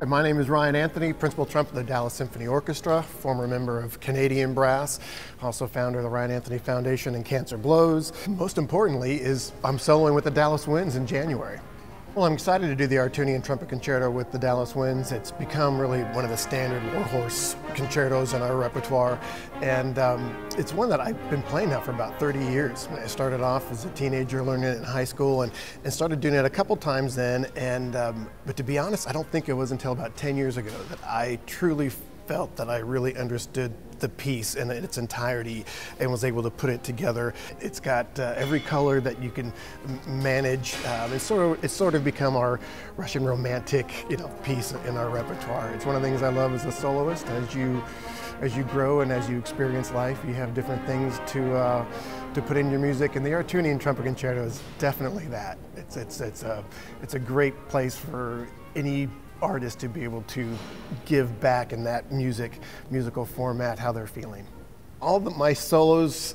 And my name is Ryan Anthony, Principal Trumpet of the Dallas Symphony Orchestra, former member of Canadian Brass, also founder of the Ryan Anthony Foundation and Cancer Blows. Most importantly is I'm soloing with the Dallas Winds in January. Well, I'm excited to do the Arutiunian Trumpet Concerto with the Dallas Winds. It's become really one of the standard warhorse concertos in our repertoire, and it's one that I've been playing now for about 30 years. I started off as a teenager learning it in high school and started doing it a couple times then, and but to be honest, I don't think it was until about 10 years ago that I truly felt that I really understood the piece in its entirety and was able to put it together. It's got every color that you can manage. It's sort of become our Russian romantic, piece in our repertoire. It's one of the things I love as a soloist. As you grow and as you experience life, you have different things to put in your music, and the Arutiunian Trumpet Concerto is definitely that. It's a great place for any artist to be able to give back in that musical format how they're feeling. All of my solos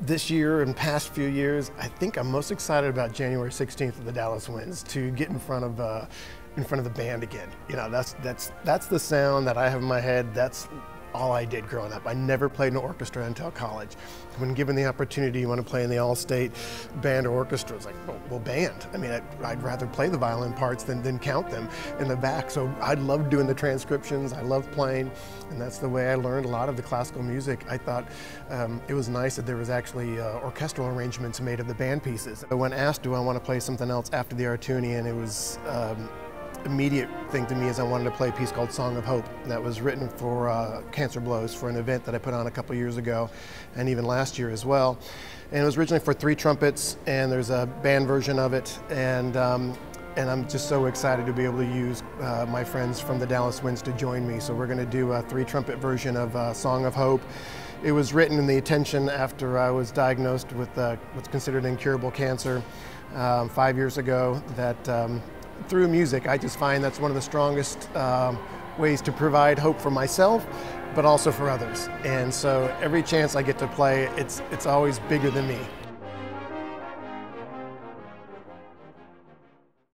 this year and past few years, I think I'm most excited about January 16th at the Dallas Winds to get in front of the band again. That's the sound that I have in my head. That's all I did growing up. I never played in an orchestra until college. When given the opportunity, you want to play in the all-state band or orchestra, it's like, well, band. I mean, I'd rather play the violin parts than count them in the back. So I loved doing the transcriptions. I loved playing, and that's the way I learned a lot of the classical music. I thought it was nice that there was actually orchestral arrangements made of the band pieces. When asked, do I want to play something else after the Arutiunian, it was immediate thing to me is I wanted to play a piece called Song of Hope that was written for Cancer Blows, for an event that I put on a couple years ago and even last year as well. And it was originally for 3 trumpets, and there's a band version of it, and I'm just so excited to be able to use my friends from the Dallas Winds to join me. So we're going to do a 3 trumpet version of Song of Hope. It was written in the attention after I was diagnosed with what's considered incurable cancer 5 years ago, that through music, I just find that's one of the strongest ways to provide hope for myself, but also for others. And so every chance I get to play, it's always bigger than me.